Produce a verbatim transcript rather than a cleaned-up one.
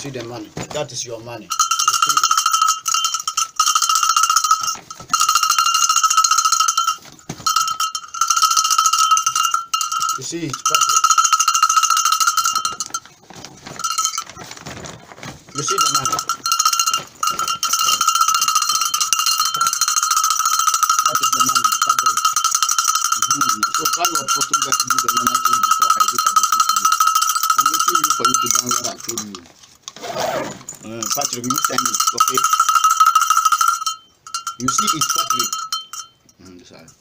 see the money. That is your money. You see it perfect. You see the money. That is the money. Perfect. Mm-hmm. So try your photograph to do the money thing before I did everything to you. I'm waiting you for you to download and show me. Uh, Patrick, you send it, okay? You see it, Patrick. Mm, sorry.